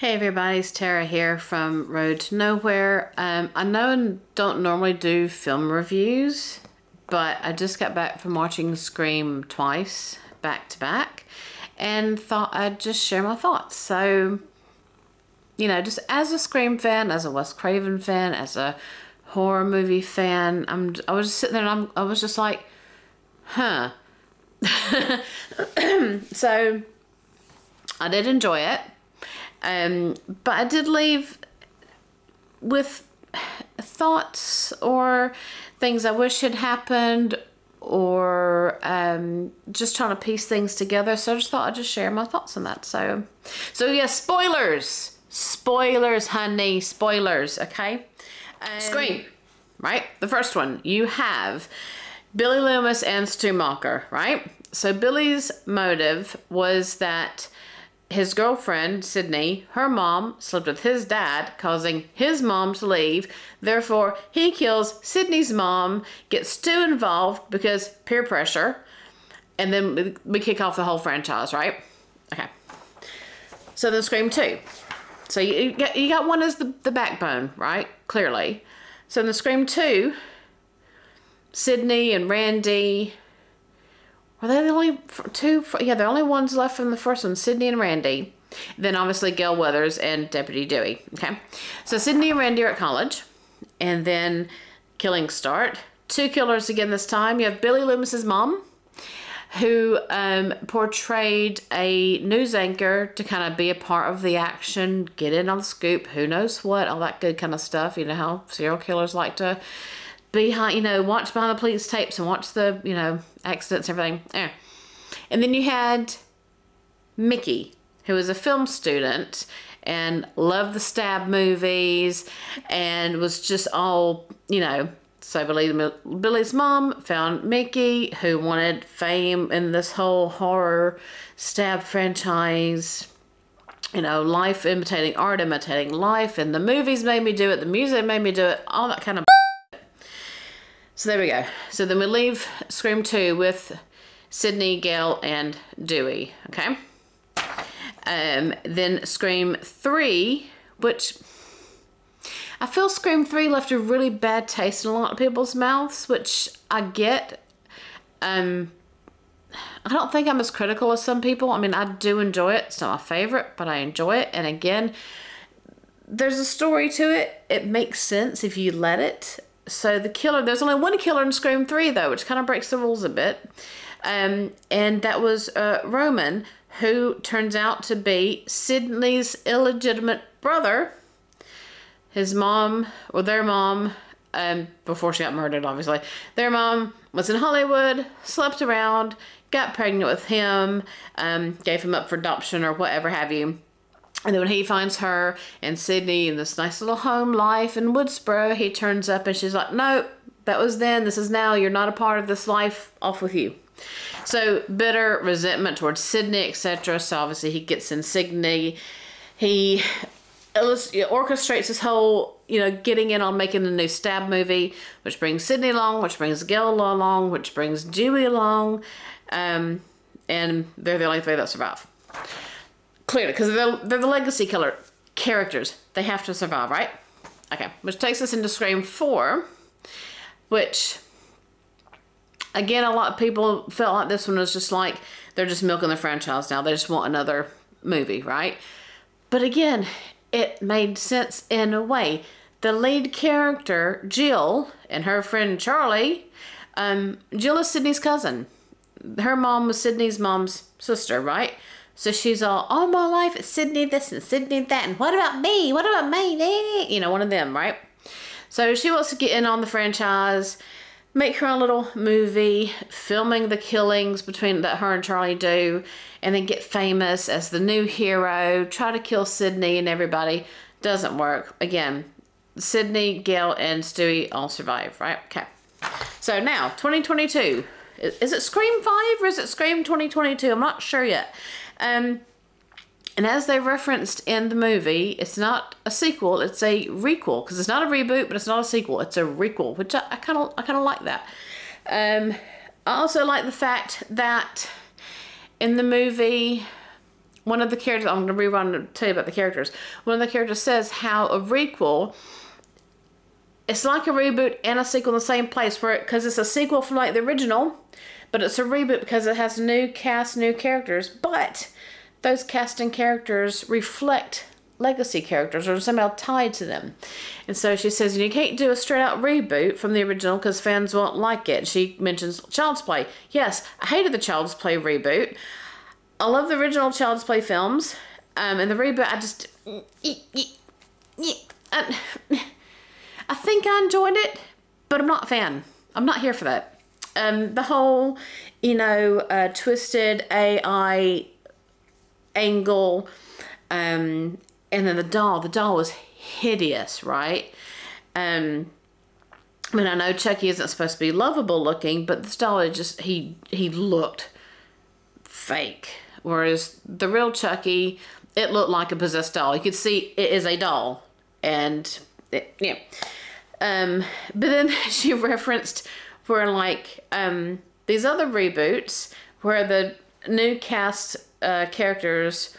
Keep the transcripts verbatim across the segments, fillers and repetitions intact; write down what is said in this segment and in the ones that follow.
Hey everybody, it's Tara here from Road to Nowhere. Um, I know I don't normally do film reviews, but I just got back from watching Scream twice, back to back, and thought I'd just share my thoughts. So, you know, just as a Scream fan, as a Wes Craven fan, as a horror movie fan, I'm, I was just sitting there and I'm, I was just like, huh. So, I did enjoy it. Um, but I did leave with thoughts or things I wish had happened, or um, just trying to piece things together. So I just thought I'd just share my thoughts on that. So, so yeah, spoilers, spoilers, honey, spoilers. Okay, um, Scream, right? The first one. You have Billy Loomis and Stu Macher, right? So Billy's motive was that his girlfriend, Sydney, her mom, slept with his dad, causing his mom to leave. Therefore, he kills Sydney's mom, gets Stu involved because peer pressure, and then we kick off the whole franchise, right? Okay. So then Scream two. So you got, you got one as the, the backbone, right? Clearly. So in the Scream two, Sydney and Randy... Were they the only two? Yeah, the only ones left from the first one, Sydney and Randy. Then obviously Gail Weathers and Deputy Dewey. Okay, so Sydney and Randy are at college, and then killings start. Two killers again this time. You have Billy Loomis's mom, who um, portrayed a news anchor to kind of be a part of the action, get in on the scoop, who knows what, all that good kind of stuff. You know how serial killers like to. Behind, you know, watch behind the police tapes and watch the, you know, accidents and everything. Yeah. And then you had Mickey, who was a film student and loved the stab movies and was just all, you know, so Billy, Billy's mom found Mickey, who wanted fame in this whole horror stab franchise. You know, life imitating art, imitating life, and the movies made me do it, the music made me do it, all that kind of. So there we go. So then we leave Scream two with Sydney, Gail, and Dewey, okay? Um, then Scream three, which I feel Scream three left a really bad taste in a lot of people's mouths, which I get. Um, I don't think I'm as critical as some people. I mean, I do enjoy it. It's not my favorite, but I enjoy it. And again, there's a story to it. It makes sense if you let it. So the killer, there's only one killer in Scream three though, which kind of breaks the rules a bit. Um, and that was uh, Roman, who turns out to be Sydney's illegitimate brother. His mom, or their mom, um, before she got murdered obviously, their mom was in Hollywood, slept around, got pregnant with him, um, gave him up for adoption or whatever have you. And then when he finds her and Sydney in this nice little home life in Woodsboro, he turns up and she's like, nope, that was then, this is now, you're not a part of this life, off with you. So bitter resentment towards Sydney, et cetera. So obviously he gets in Sydney. He orchestrates this whole, you know, getting in on making the new stab movie, which brings Sydney along, which brings Gail along, which brings Dewey along. Um, and they're the only three that survive. Clearly, because they're, they're the legacy killer characters. They have to survive, right? Okay, which takes us into Scream four, which, again, a lot of people felt like this one was just like, they're just milking the franchise now. They just want another movie, right? But again, it made sense in a way. The lead character, Jill, and her friend Charlie, um, Jill is Sydney's cousin. Her mom was Sydney's mom's sister, right? So she's all, all my life, it's Sydney this and Sydney that, and what about me? What about me? You know, one of them, right? So she wants to get in on the franchise, make her own little movie, filming the killings between that her and Charlie do, and then get famous as the new hero, try to kill Sydney and everybody. Doesn't work. Again, Sydney, Gail, and Stewie all survive, right? Okay. So now, twenty twenty-two. Is it Scream five or is it Scream twenty twenty-two? I'm not sure yet. Um, and as they referenced in the movie, it's not a sequel, it's a requel. Because it's not a reboot, but it's not a sequel. It's a requel, which I kind of I kind of like that. Um, I also like the fact that in the movie, one of the characters, I'm going to rerun to tell you about the characters. One of the characters says how a requel, it's like a reboot and a sequel in the same place, where because it, it's a sequel from like the original, but it's a reboot because it has new cast, new characters, but those cast and characters reflect legacy characters or somehow tied to them. And so she says, you can't do a straight out reboot from the original because fans won't like it. She mentions Child's Play. Yes, I hated the Child's Play reboot. I love the original Child's Play films, um, and the reboot I just, I think I enjoyed it, but I'm not a fan. I'm not here for that. Um, the whole, you know, uh, twisted A I angle, um, and then the doll. The doll was hideous, right? Um, I mean, I know Chucky isn't supposed to be lovable looking, but this doll just, he, he looked fake. Whereas the real Chucky, it looked like a possessed doll. You could see it is a doll. And, it, yeah. Um, but then she referenced where, like, um, these other reboots where the new cast uh, characters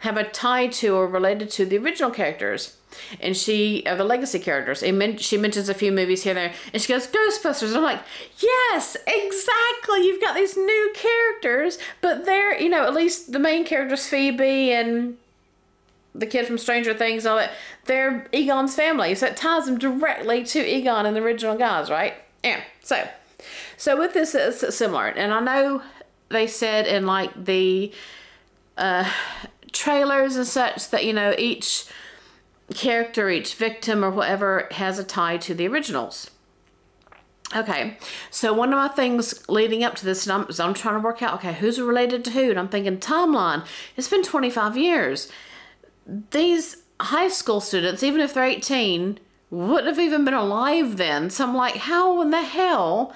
have a tie to or related to the original characters, and she uh, the legacy characters. It men she mentions a few movies here and there, and she goes Ghostbusters. And I'm like, yes, exactly. You've got these new characters, but they're, you know, at least the main characters, Phoebe and the kid from Stranger Things, all that. They're Egon's family, so it ties them directly to Egon and the original guys, right? Yeah. So, so with this, it's similar, and I know they said in like the uh, trailers and such that, you know, each character, each victim or whatever has a tie to the originals. Okay, so one of my things leading up to this, and I'm, so I'm trying to work out, okay, who's related to who? And I'm thinking timeline. It's been twenty-five years. These high school students, even if they're eighteen, wouldn't have even been alive then. So I'm like, how in the hell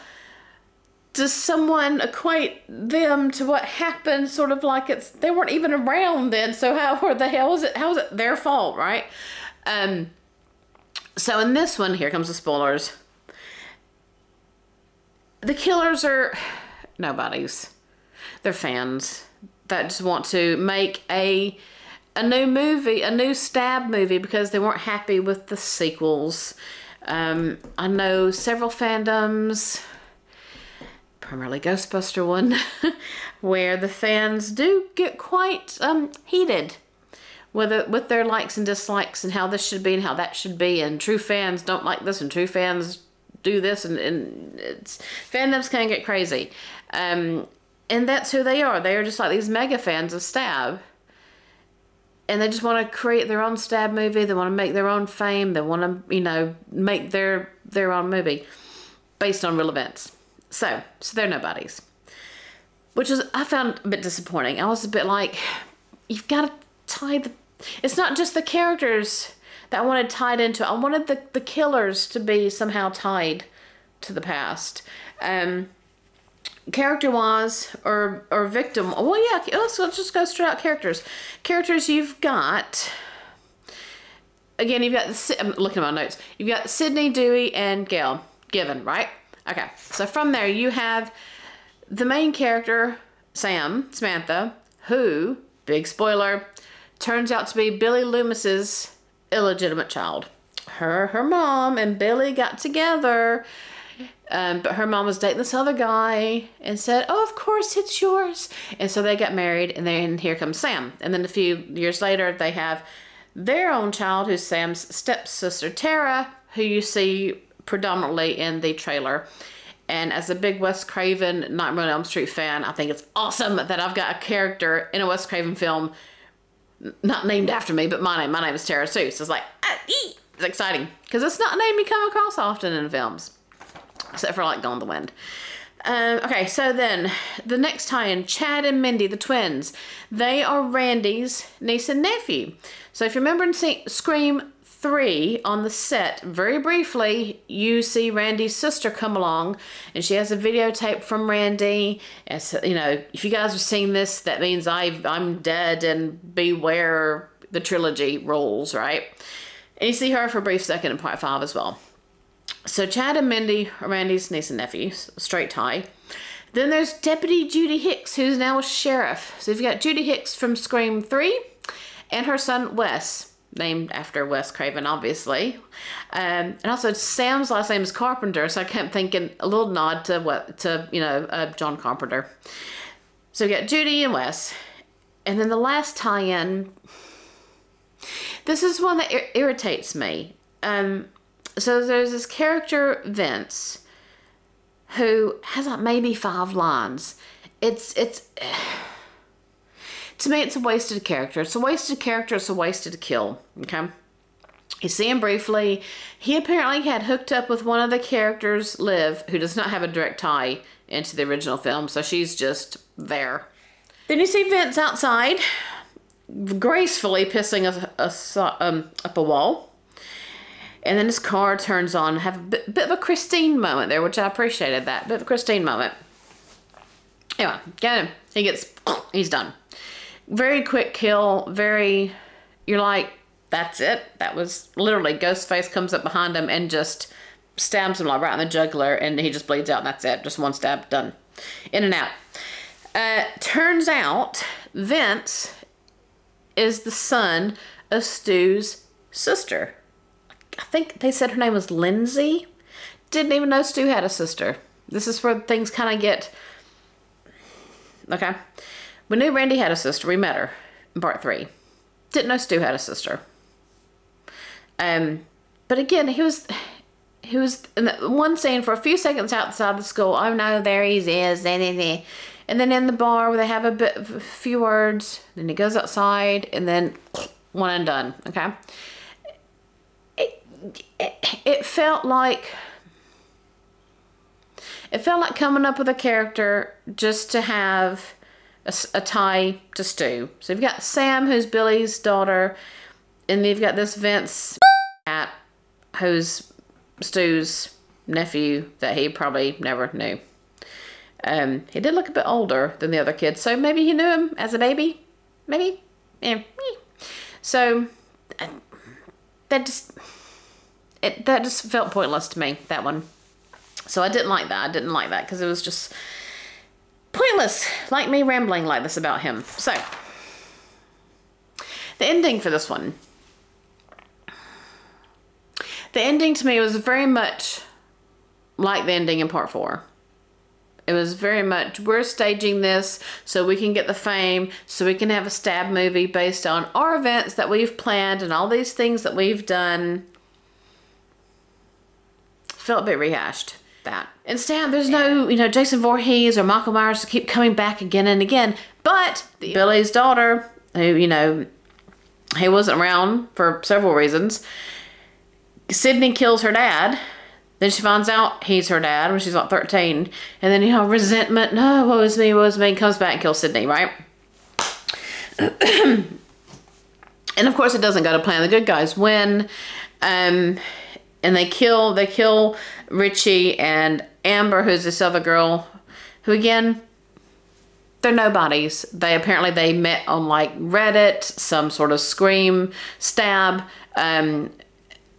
does someone equate them to what happened? Sort of like it's, they weren't even around then. So how, or the hell is it? How is it their fault? Right? Um, so in this one, here comes the spoilers. The killers are nobodies. They're fans that just want to make a, a new movie, a new stab movie, because they weren't happy with the sequels. Um, I know several fandoms, primarily Ghostbuster one, where the fans do get quite um, heated with, it, with their likes and dislikes and how this should be and how that should be, and true fans don't like this and true fans do this, and, and it's, fandoms can get crazy. Um, and that's who they are. They are just like these mega fans of STAB, and they just want to create their own STAB movie. They want to make their own fame. They want to, you know, make their, their own movie based on real events. So, so they're nobodies, which is, I found a bit disappointing. I was a bit like, you've got to tie the, it's not just the characters that I wanted tied into. I wanted the, the killers to be somehow tied to the past. Um, character-wise or, or victim. Well, yeah, let's, let's just go straight out characters. Characters you've got, again, you've got, the, I'm looking at my notes. You've got Sydney, Dewey, and Gail Given, right? Okay, so from there you have the main character, Sam, Samantha, who, big spoiler, turns out to be Billy Loomis's illegitimate child. Her, her mom and Billy got together, um, but her mom was dating this other guy and said, oh, of course it's yours. And so they got married, and then here comes Sam. And then a few years later, they have their own child, who's Sam's stepsister, Tara, who you see predominantly in the trailer. And as a big Wes Craven Nightmare on Elm Street fan, I think it's awesome that I've got a character in a Wes Craven film not named after me, but my name. My name is Tara Sue. So it's like, ah, it's exciting, because it's not a name you come across often in films, except for like Gone with the Wind. Um, okay, so then the next tie-in, Chad and Mindy, the twins. They are Randy's niece and nephew. So if you remember in Scream three, on the set, very briefly, you see Randy's sister come along, and she has a videotape from Randy. And so, you know, if you guys are seeing this, that means I've, I'm dead, and beware the trilogy rules, right? And you see her for a brief second in part five as well. So Chad and Mindy are Randy's niece and nephew, straight tie. Then there's Deputy Judy Hicks, who's now a sheriff. So you've got Judy Hicks from Scream three and her son Wes, named after Wes Craven, obviously. Um, and also Sam's last name is Carpenter, so I kept thinking a little nod to, what, to you know, uh, John Carpenter. So we've got Judy and Wes. And then the last tie-in, this is one that ir irritates me. Um, so there's this character, Vince, who has like maybe five lines. It's, it's, to me, it's a wasted character. It's a wasted character. It's a wasted kill. Okay. You see him briefly. He apparently had hooked up with one of the characters, Liv, who does not have a direct tie into the original film. So she's just there. Then you see Vince outside, gracefully pissing a, a, um, up a wall. And then his car turns on. Have a bit, bit of a Christine moment there, which I appreciated that. Bit of a Christine moment. Anyway, got him. He gets, he's done. Very quick kill. Very, you're like, that's it. That was literally Ghostface comes up behind him and just stabs him like right in the jugular. And he just bleeds out and that's it. Just one stab, done. In and out. Uh, turns out Vince is the son of Stu's sister. I think they said her name was Lindsay. Didn't even know Stu had a sister. This is where things kind of get... Okay. We knew Randy had a sister. We met her in part three. Didn't know Stu had a sister. Um, but again, he was... He was in the one scene for a few seconds outside the school. Oh no, there he is. And then in the bar where they have a, bit, a few words. Then he goes outside. And then one and done. Okay. It felt like it felt like coming up with a character just to have a, a tie to Stu. So you've got Sam, who's Billy's daughter, and you've got this Vince cat, who's Stu's nephew that he probably never knew. Um, he did look a bit older than the other kids, so maybe he knew him as a baby. Maybe, yeah. So that just. It, that just felt pointless to me, that one. So I didn't like that. I didn't like that because it was just pointless. Like me rambling like this about him. So, the ending for this one. The ending to me was very much like the ending in part four. It was very much, we're staging this so we can get the fame, so we can have a stab movie based on our events that we've planned and all these things that we've done. Felt a bit rehashed, that. And Sam, there's no, you know, Jason Voorhees or Michael Myers to keep coming back again and again, but the Billy's daughter, who, you know, he wasn't around for several reasons, Sydney kills her dad, then she finds out he's her dad when she's like thirteen, and then, you know, resentment, no, woe is me, woe is me, comes back and kills Sydney, right? And of course it doesn't go to plan, the good guys win, um... And they kill, they kill Richie and Amber, who's this other girl, who again, they're nobodies. They apparently, they met on like Reddit, some sort of Scream, stab, um,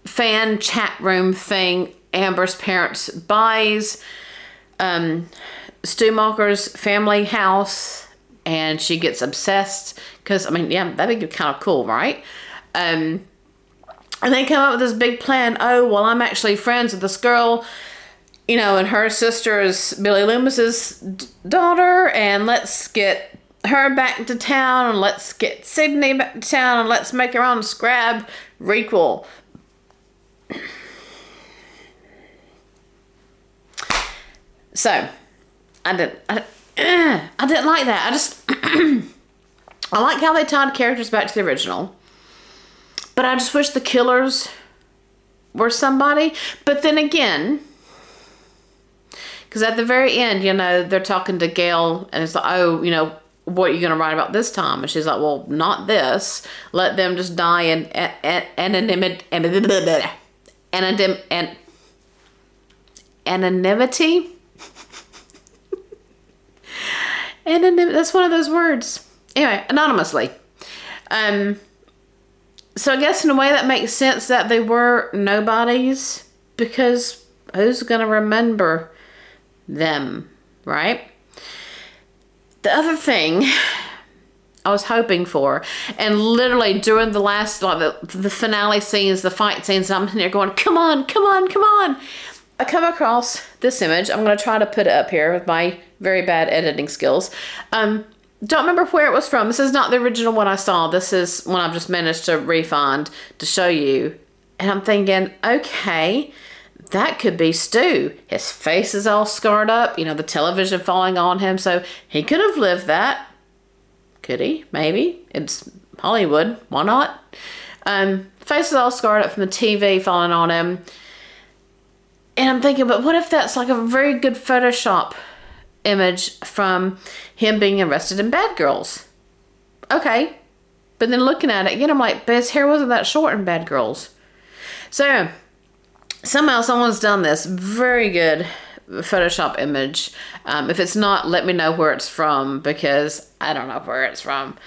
fan chat room thing. Amber's parents buys um, Stu Macher's family house and she gets obsessed. Cause I mean, yeah, that'd be kind of cool, right? Um, And they come up with this big plan. Oh, well, I'm actually friends with this girl, you know, and her sister is Billy Loomis's d daughter, and let's get her back to town, and let's get Sydney back to town, and let's make our own Scrab requel. So, I didn't, I, uh, I didn't like that. I just, I like how they tied characters back to the original. But I just wish the killers were somebody. But then again, because at the very end, you know, they're talking to Gail and it's like, oh, you know, what are you going to write about this time? And she's like, well, not this. Let them just die in anonymity. Anonymity. That's one of those words. Anyway, anonymously. Um... So I guess in a way that makes sense that they were nobodies because who's going to remember them, right? the other thing I was hoping for, and literally during the last, like the, the finale scenes, the fight scenes, I'm in there going, come on, come on, come on. I come across this image. I'm going to try to put it up here with my very bad editing skills. Um, don't remember where it was from. This is not the original one I saw. This is one I've just managed to refind to show you. And I'm thinking, okay, that could be Stu. His face is all scarred up, you know, the television falling on him. So he could have lived that. Could he? Maybe. It's Hollywood. Why not? Um, face is all scarred up from the T V falling on him. And I'm thinking, but what if that's like a very good Photoshop image from him being arrested in Bad Girls? Okay. But then looking at it again, I'm like, but his hair wasn't that short in Bad Girls. So somehow someone's done this very good Photoshop image. Um, if it's not, let me know where it's from, because I don't know where it's from.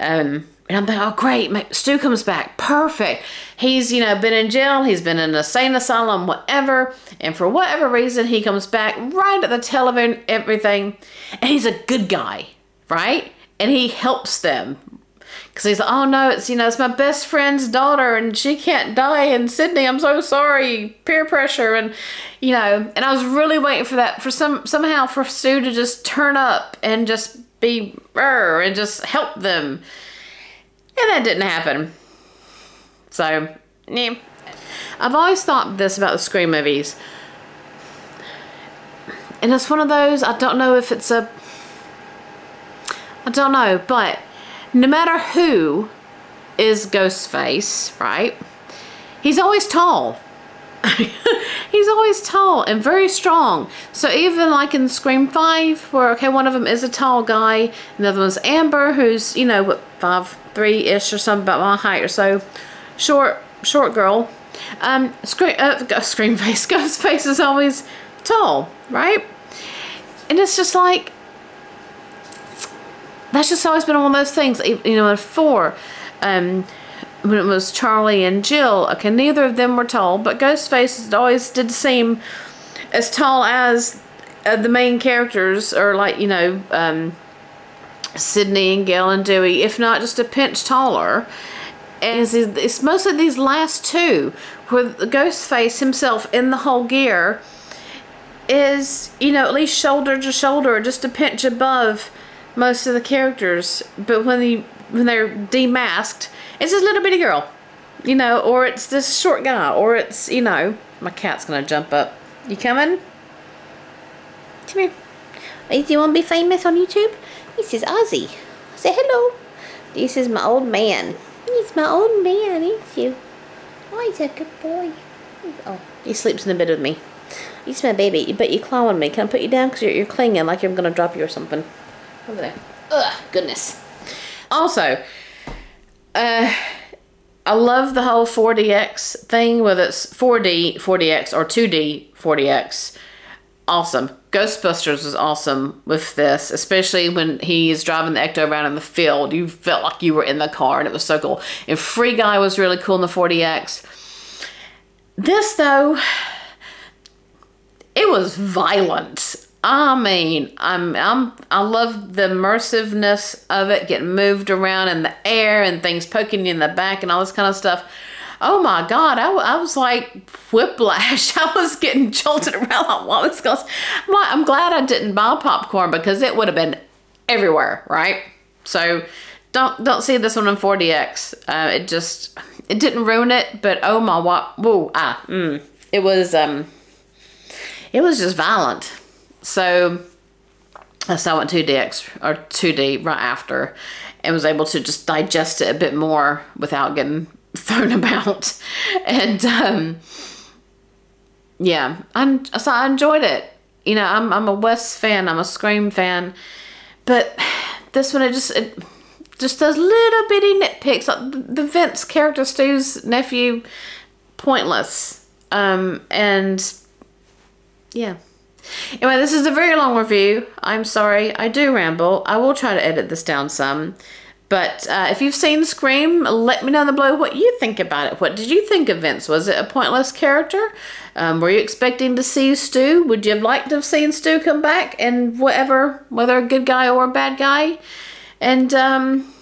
Um, and I'm like, oh great, my, Stu comes back, perfect. He's, you know, been in jail, he's been in a sane asylum, whatever, and for whatever reason, he comes back right at the television, everything, and he's a good guy, right? And he helps them. Because he's like, oh no, it's, you know, it's my best friend's daughter and she can't die in Sydney. I'm so sorry. Peer pressure. And, you know, and I was really waiting for that, for some, somehow for Stu to just turn up and just be, er, and just help them. And that didn't happen. So, yeah. I've always thought this about the Scream movies. And it's one of those, I don't know if it's a, I don't know, but no matter who is Ghostface, right? He's always tall. He's always tall and very strong. So even like in Scream five, where, okay, one of them is a tall guy, another one's Amber, who's, you know, what, five three-ish or something, about my height or so. Short, short girl. Um, Scream, uh, Screamface, Ghostface is always tall, right? And it's just like, that's just always been one of those things, you know, in four, um, when it was Charlie and Jill, okay, neither of them were tall, but Ghostface always did seem as tall as uh, the main characters, or like, you know, um, Sydney and Gail and Dewey, if not just a pinch taller. And it's, it's mostly these last two, where Ghostface himself in the whole gear is, you know, at least shoulder to shoulder, just a pinch above most of the characters. But when they when they're demasked, it's this little bitty girl, you know, or it's this short guy, or it's, you know, my cat's gonna jump up. You coming? Come here. Do you want to be famous on YouTube? This is Ozzy. Say hello. This is my old man. He's my old man, ain't you? Oh, he's a good boy. Oh, he sleeps in the bed with me. He's my baby, but you're clawing me. Can I put you down? Because you're, you're clinging like I'm gonna drop you or something. Over there. Ugh, goodness. Also, uh, I love the whole four D X thing, whether it's four D, four D X, or two D, four D X. Awesome. Ghostbusters was awesome with this, especially when he's driving the Ecto around in the field. You felt like you were in the car, and it was so cool. And Free Guy was really cool in the four D X. This, though, it was violent. I mean, I'm, I'm, I love the immersiveness of it, getting moved around in the air and things poking you in the back and all this kind of stuff. Oh my God, I, I was like whiplash. I was getting jolted around like, wow, this goes. I'm, like, I'm glad I didn't buy popcorn, because it would have been everywhere, right? So don't, don't see this one in four D X. Uh, it just, it didn't ruin it, but oh my, whoa, ah, mm, it was, um, it was just violent. So, so I went two D X or two D right after, and was able to just digest it a bit more without getting thrown about. And um, yeah, I'm, so I enjoyed it. You know, I'm I'm a Wes fan, I'm a Scream fan, but this one, it just it just does little bitty nitpicks. Like the Vince character, Stu's nephew, pointless. Um, and yeah. Anyway, this is a very long review. I'm sorry, I do ramble. I will try to edit this down some. But uh, if you've seen Scream, let me know down below what you think about it. What did you think of Vince? Was it a pointless character? Um, were you expecting to see Stu? Would you have liked to have seen Stu come back and whatever, whether a good guy or a bad guy? And um,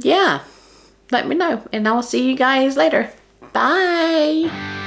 yeah, let me know. And I'll see you guys later. Bye.